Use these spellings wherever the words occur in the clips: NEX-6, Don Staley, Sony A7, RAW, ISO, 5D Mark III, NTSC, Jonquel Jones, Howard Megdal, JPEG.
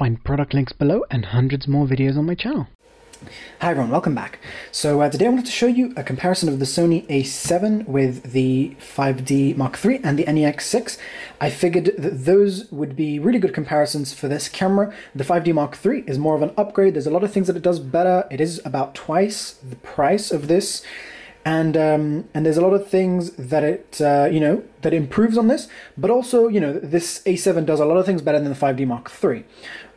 Find product links below and hundreds more videos on my channel. Hi everyone, welcome back. So today I wanted to show you a comparison of the Sony A7 with the 5D Mark III and the NEX-6. I figured that those would be really good comparisons for this camera. The 5D Mark III is more of an upgrade. There's a lot of things that it does better. It is about twice the price of this. And there's a lot of things that it, that improves on this, but also, this A7 does a lot of things better than the 5D Mark III.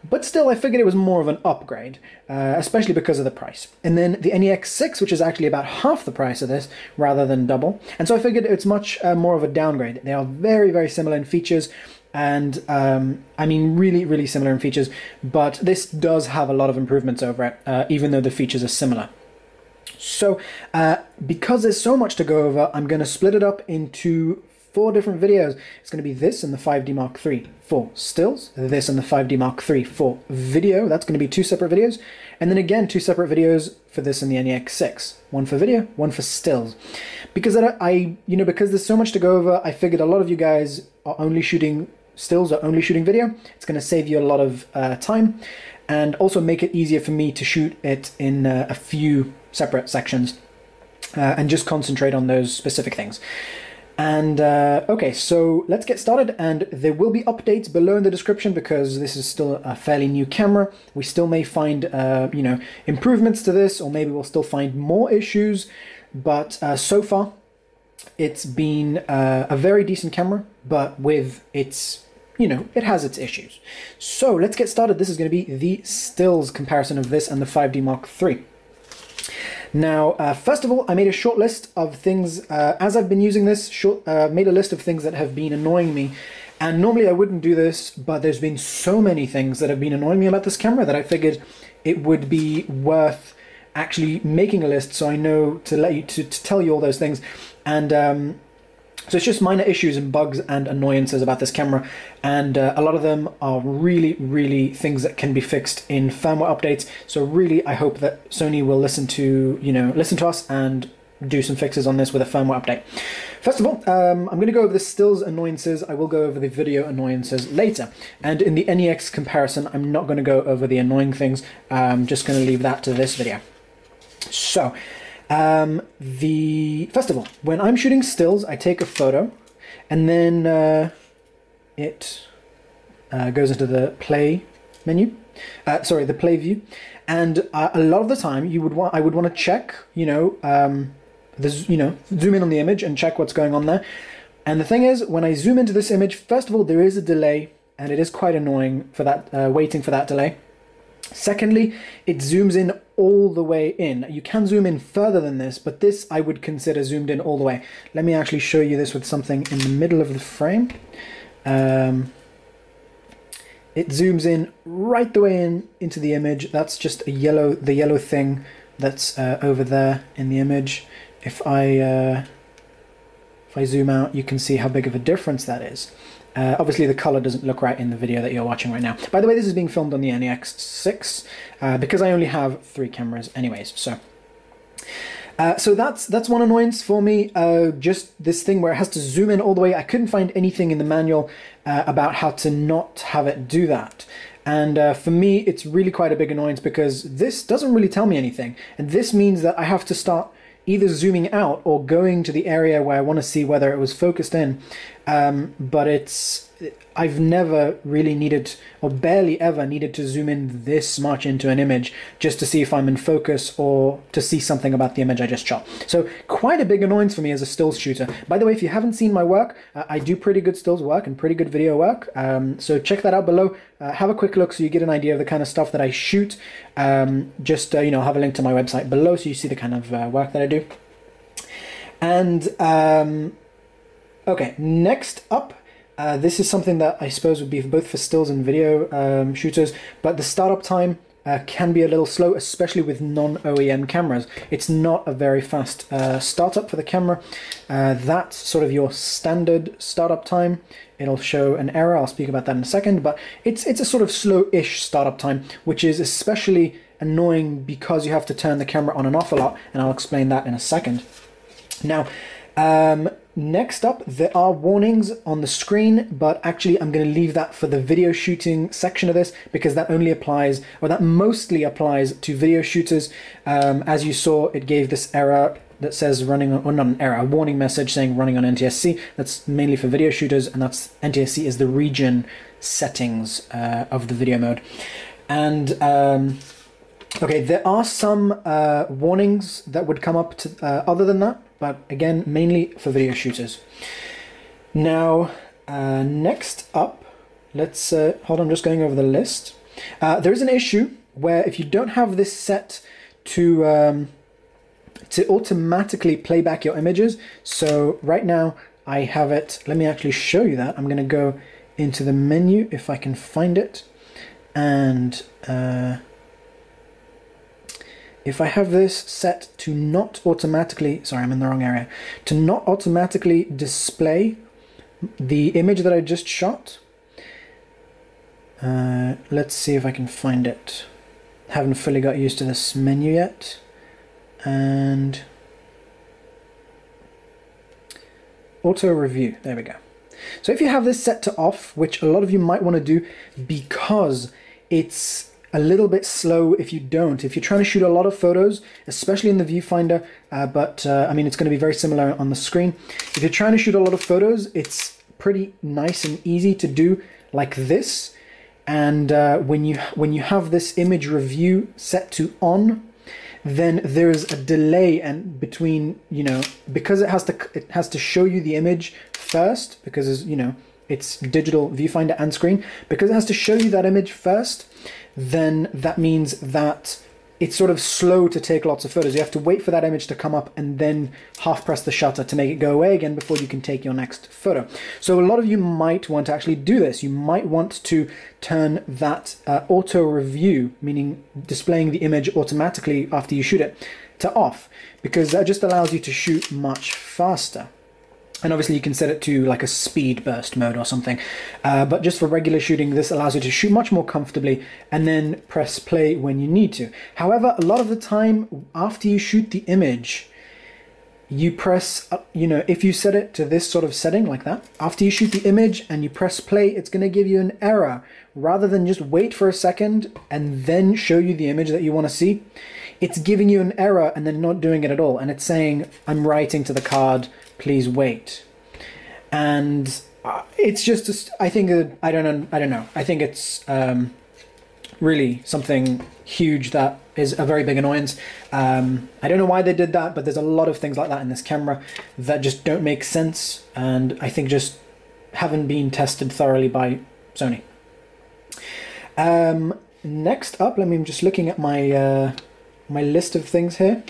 But still, I figured it was more of an upgrade, especially because of the price. And then the NEX-6, which is actually about half the price of this, rather than double. And so I figured it's much more of a downgrade. They are very, very similar in features, and I mean really, really similar in features, but this does have a lot of improvements over it, even though the features are similar. So, because there's so much to go over, I'm going to split it up into 4 different videos. It's going to be this and the 5D Mark III for stills, this and the 5D Mark III for video. That's going to be 2 separate videos. And then again, 2 separate videos for this and the NEX-6. One for video, one for stills. Because because there's so much to go over, I figured a lot of you guys are only shooting stills or only shooting video. It's going to save you a lot of time and also make it easier for me to shoot it in a few separate sections and just concentrate on those specific things. And okay, so let's get started, and there will be updates below in the description because this is still a fairly new camera. We still may find improvements to this, or maybe we'll still find more issues, but so far it's been a very decent camera, but with its it has its issues. So let's get started. This is going to be the stills comparison of this and the 5D Mark III. Now, first of all, I made a short list of things, as I've been using this, made a list of things that have been annoying me. And normally I wouldn't do this, but there's been so many things that have been annoying me about this camera that I figured it would be worth actually making a list, so I know to tell you all those things. And so it's just minor issues and bugs and annoyances about this camera, and a lot of them are really, really things that can be fixed in firmware updates. So really, I hope that Sony will listen to, listen to us and do some fixes on this with a firmware update. First of all, I'm going to go over the stills annoyances. I will go over the video annoyances later. And in the NEX comparison, I'm not going to go over the annoying things. I'm just going to leave that to this video. So, first of all, when I'm shooting stills, I take a photo, and then it goes into the play menu, sorry, the play view, and a lot of the time I would want to check, zoom in on the image and check what's going on there. And the thing is, when I zoom into this image, first of all, there is a delay, and it is quite annoying for that, waiting for that delay. Secondly, it zooms in all the way in. You can zoom in further than this, but this I would consider zoomed in all the way. Let me actually show you this with something in the middle of the frame. It zooms in right the way in into the image. That's just the yellow thing that's over there in the image. If I zoom out, you can see how big of a difference that is. Obviously the color doesn't look right in the video that you're watching right now. By the way, this is being filmed on the NEX-6 because I only have 3 cameras anyways, so. So that's one annoyance for me, just this thing where it has to zoom in all the way. I couldn't find anything in the manual about how to not have it do that. And for me, it's really quite a big annoyance because this doesn't really tell me anything. And this means that I have to start either zooming out or going to the area where I want to see whether it was focused in, but I've never really needed, or barely ever needed, to zoom in this much into an image just to see if I'm in focus or to see something about the image I just shot. So quite a big annoyance for me as a stills shooter. By the way, if you haven't seen my work, I do pretty good stills work and pretty good video work, so check that out below. Have a quick look so you get an idea of the kind of stuff that I shoot. I'll have a link to my website below so you see the kind of work that I do. And okay, next up, this is something that I suppose would be both for stills and video shooters, but the startup time can be a little slow, especially with non-OEM cameras. It's not a very fast startup for the camera. That's sort of your standard startup time. It'll show an error, I'll speak about that in a second, but it's a sort of slow-ish startup time, which is especially annoying because you have to turn the camera on and off a lot, and I'll explain that in a second. Now, Next up, there are warnings on the screen, but actually I'm going to leave that for the video shooting section of this because that only applies, or that mostly applies to video shooters. As you saw, it gave this error that says running on, or not an error, a warning message saying running on NTSC. That's mainly for video shooters, and that's NTSC is the region settings of the video mode. And okay, there are some warnings that would come up to, other than that, but again, mainly for video shooters. Now, next up, let's, hold on, I'm just going over the list. There is an issue where if you don't have this set to automatically play back your images, so right now I have it, let me actually show you that. I'm gonna go into the menu if I can find it, and if I have this set to not automatically, sorry, I'm in the wrong area, to not automatically display the image that I just shot. Let's see if I can find it. Haven't fully got used to this menu yet. And auto review, there we go. So if you have this set to off, which a lot of you might want to do because it's a little bit slow if you don't. If you're trying to shoot a lot of photos, especially in the viewfinder, I mean, it's going to be very similar on the screen. If you're trying to shoot a lot of photos, it's pretty nice and easy to do like this. And when you have this image review set to on, then there is a delay and between, you know, because it has to show you the image first, because, you know, it's digital viewfinder and screen, because it has to show you that image first, then that means that it's sort of slow to take lots of photos. You have to wait for that image to come up and then half press the shutter to make it go away again before you can take your next photo. So a lot of you might want to actually do this. You might want to turn that auto review, meaning displaying the image automatically after you shoot it, to off, because that just allows you to shoot much faster. And obviously you can set it to like a speed burst mode or something. But just for regular shooting, this allows you to shoot much more comfortably and then press play when you need to. However, a lot of the time after you shoot the image, you press, you know, if you set it to this sort of setting like that, after you shoot the image and you press play, it's going to give you an error. Rather than just wait for a second and then show you the image that you want to see, it's giving you an error and then not doing it at all. And it's saying, I'm writing to the card, please wait. And it's just, I think, I don't know. I think it's really something huge that is a very big annoyance. I don't know why they did that, but there's a lot of things like that in this camera that just don't make sense. And I think just haven't been tested thoroughly by Sony. Next up, let me, I'm just looking at my, my list of things here.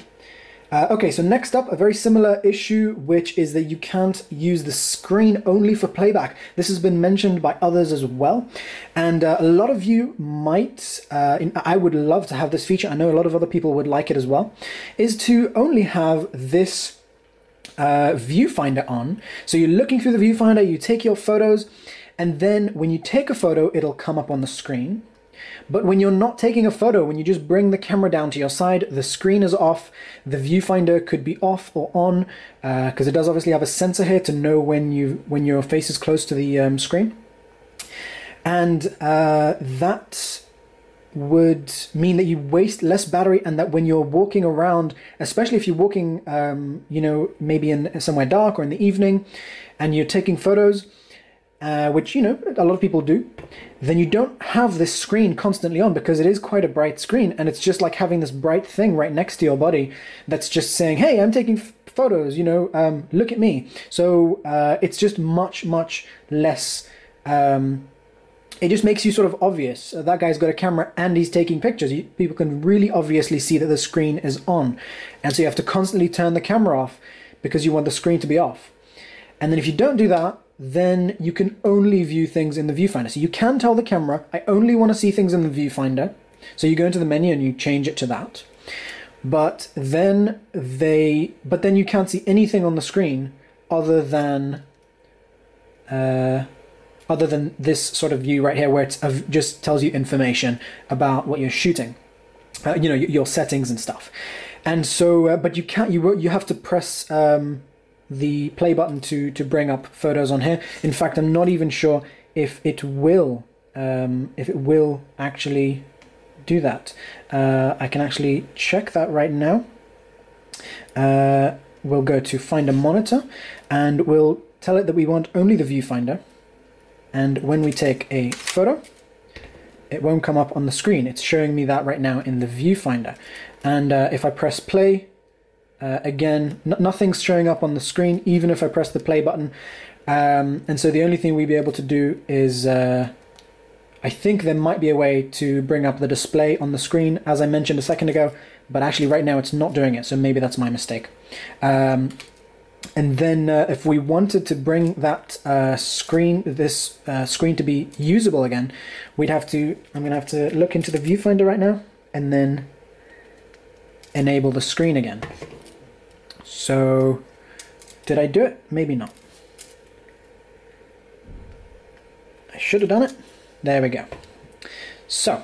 Okay, so next up, a very similar issue, which is that you can't use the screen only for playback. This has been mentioned by others as well. And a lot of you might, I would love to have this feature, I know a lot of other people would like it as well, is to only have this viewfinder on. So you're looking through the viewfinder, you take your photos, and then when you take a photo, it'll come up on the screen. But when you're not taking a photo, when you just bring the camera down to your side, the screen is off, the viewfinder could be off or on, because it does obviously have a sensor here to know when your face is close to the screen. And that would mean that you waste less battery, and that when you're walking around, especially if you're walking, you know, maybe in somewhere dark or in the evening, and you're taking photos, which, you know, a lot of people do, then you don't have this screen constantly on, because it is quite a bright screen, and it's just like having this bright thing right next to your body that's just saying, hey, I'm taking photos, you know, look at me. So it's just much, much less, it just makes you sort of obvious. That guy's got a camera and he's taking pictures. People can really obviously see that the screen is on. And so you have to constantly turn the camera off because you want the screen to be off. And then if you don't do that, then you can only view things in the viewfinder. So you can tell the camera, I only want to see things in the viewfinder. So you go into the menu and you change it to that. But then you can't see anything on the screen other than this sort of view right here, where it just tells you information about what you're shooting, you know, your settings and stuff. And so, but you have to press the play button to bring up photos on here. In fact, I'm not even sure if it will actually do that. I can actually check that right now. We'll go to Find a Monitor, and we'll tell it that we want only the viewfinder. And when we take a photo, it won't come up on the screen. It's showing me that right now in the viewfinder. And if I press play, again, nothing's showing up on the screen, even if I press the play button. And so the only thing we'd be able to do is, I think there might be a way to bring up the display on the screen, as I mentioned a second ago, but actually right now it's not doing it, so maybe that's my mistake. And then if we wanted to bring that screen to be usable again, we'd have to, I'm gonna have to look into the viewfinder right now and then enable the screen again. So did I do it? Maybe not. I should have done it. There we go. So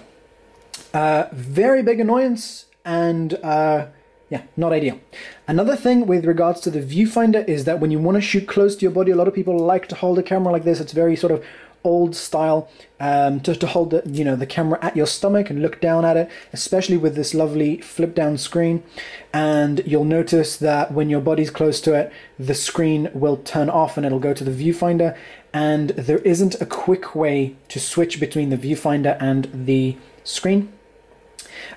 very big annoyance, and yeah, not ideal. Another thing with regards to the viewfinder is that when you want to shoot close to your body, a lot of people like to hold a camera like this. It's very sort of old style, just to hold the, you know, the camera at your stomach and look down at it, especially with this lovely flip down screen. And you'll notice that when your body's close to it, the screen will turn off and it'll go to the viewfinder. And there isn't a quick way to switch between the viewfinder and the screen,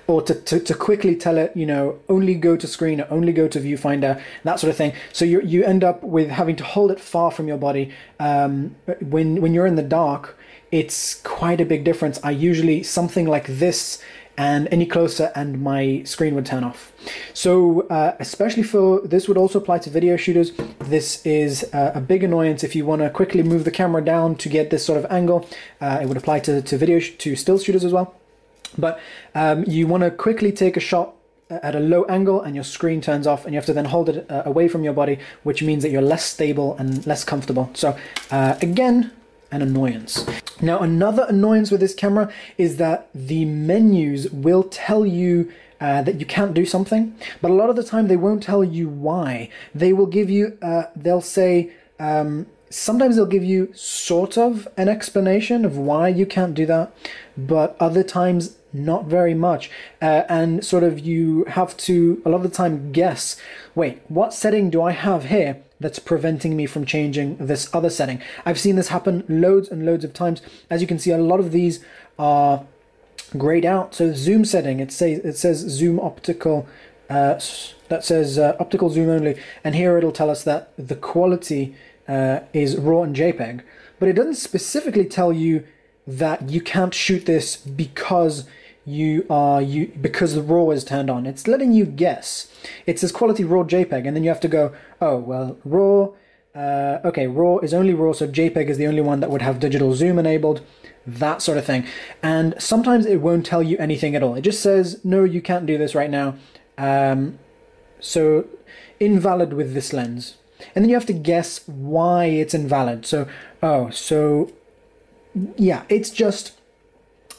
or to quickly tell it, you know, only go to screen or only go to viewfinder, that sort of thing. So you end up with having to hold it far from your body. When you're in the dark, it's quite a big difference. I usually something like this, and any closer and my screen would turn off. So especially for this would also apply to video shooters. This is a big annoyance if you want to quickly move the camera down to get this sort of angle. It would apply to still shooters as well. But you want to quickly take a shot at a low angle and your screen turns off, and you have to then hold it away from your body, which means that you're less stable and less comfortable. So again, an annoyance. Now, another annoyance with this camera is that the menus will tell you that you can't do something, but a lot of the time they won't tell you why. They will give you, they'll say, sometimes they'll give you sort of an explanation of why you can't do that, but other times not very much. And sort of you have to, a lot of the time, guess, wait, what setting do I have here that's preventing me from changing this other setting? I've seen this happen loads and loads of times. As you can see, a lot of these are grayed out. So zoom setting, it says zoom optical, that says optical zoom only. And here it'll tell us that the quality is RAW and JPEG, but it doesn't specifically tell you that you can't shoot this because because the RAW is turned on. It's letting you guess. It says quality RAW JPEG, and then you have to go, oh well, RAW. Okay, RAW is only RAW, so JPEG is the only one that would have digital zoom enabled, that sort of thing. And sometimes it won't tell you anything at all. It just says, no, you can't do this right now. So invalid with this lens. And then you have to guess why it's invalid. So, oh, so yeah, it's just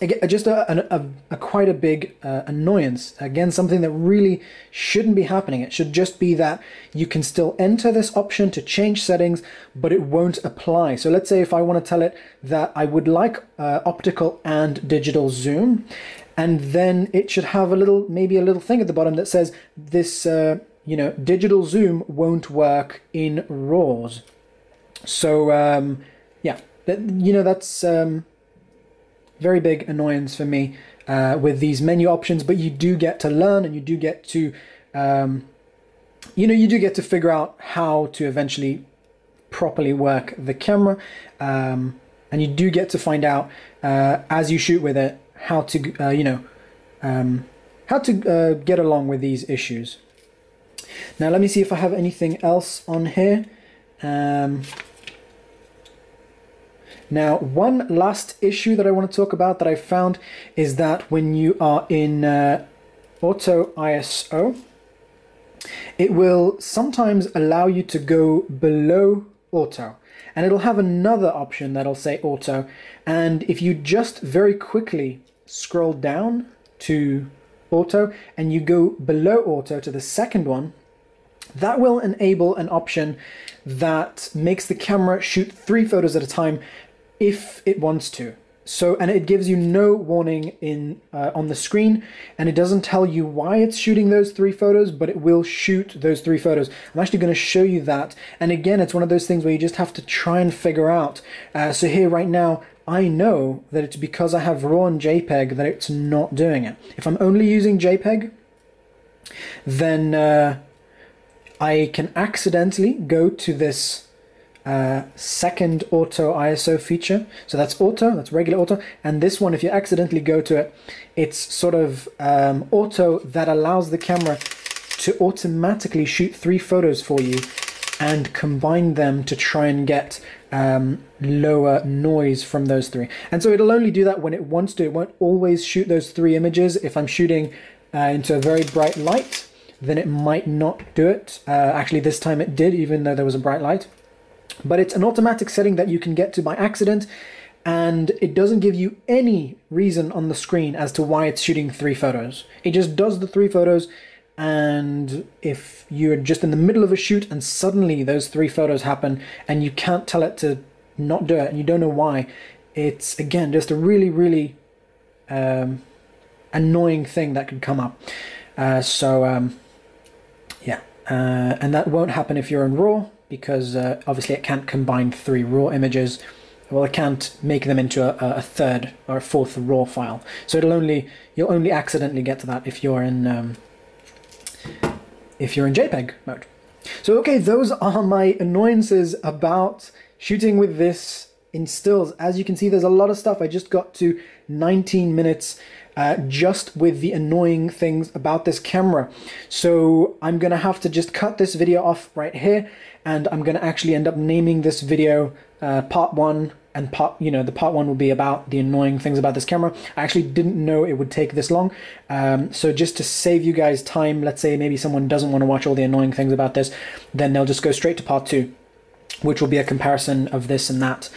a quite a big annoyance. Again, something that really shouldn't be happening. It should just be that you can still enter this option to change settings, but it won't apply. So let's say if I want to tell it that I would like optical and digital zoom, and then it should have a little, maybe a little thing at the bottom that says this, you know, digital zoom won't work in RAWs. So yeah, you know, that's very big annoyance for me with these menu options. But you do get to learn, and you do get to, you know, you do get to figure out how to eventually properly work the camera, and you do get to find out as you shoot with it how to, you know, how to get along with these issues. Now let me see if I have anything else on here. Now, one last issue that I want to talk about that I found is that when you are in auto ISO, it will sometimes allow you to go below auto, and it'll have another option that'll say auto. And if you just very quickly scroll down to auto and you go below auto to the second one, That will enable an option that makes the camera shoot 3 photos at a time if it wants to. So, and it gives you no warning in on the screen, and it doesn't tell you why it's shooting those 3 photos, but it will shoot those 3 photos. I'm actually going to show you that, and again, it's one of those things where you just have to try and figure out. So here right now, I know that it's because I have RAW and JPEG that it's not doing it. If I'm only using JPEG, then I can accidentally go to this second auto ISO feature. So that's auto, that's regular auto, and this one, if you accidentally go to it, it's sort of auto that allows the camera to automatically shoot 3 photos for you and combine them to try and get lower noise from those 3. And so it'll only do that when it wants to. It won't always shoot those 3 images. If I'm shooting into a very bright light, then it might not do it. Actually, this time it did, even though there was a bright light. But it's an automatic setting that you can get to by accident, and it doesn't give you any reason on the screen as to why it's shooting 3 photos. It just does the 3 photos, and if you're just in the middle of a shoot and suddenly those 3 photos happen and you can't tell it to not do it and you don't know why, it's, again, just a really, really annoying thing that could come up. And that won't happen if you're in RAW, because obviously it can't combine 3 RAW images. Well, it can't make them into a 3rd or a 4th RAW file. So it'll only, you'll only accidentally get to that if you're in JPEG mode. So okay, those are my annoyances about shooting with this in stills. As you can see, there's a lot of stuff. I just got to 19 minutes just with the annoying things about this camera. So I'm gonna have to just cut this video off right here, and I'm gonna actually end up naming this video part 1, and the part 1 will be about the annoying things about this camera. I actually didn't know it would take this long. So just to save you guys time, let's say maybe someone doesn't want to watch all the annoying things about this, then they'll just go straight to part 2, which will be a comparison of this and that.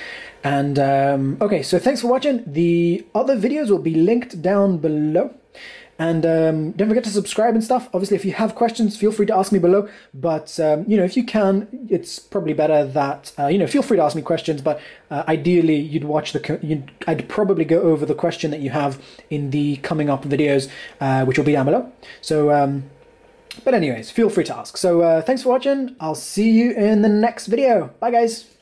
And okay, so thanks for watching. The other videos will be linked down below, and don't forget to subscribe and stuff. Obviously, if you have questions, feel free to ask me below, but if you can, it's probably better that feel free to ask me questions, but ideally you'd watch I'd probably go over the question that you have in the coming up videos, which will be down below. So but anyways, feel free to ask. So thanks for watching. I'll see you in the next video. Bye guys.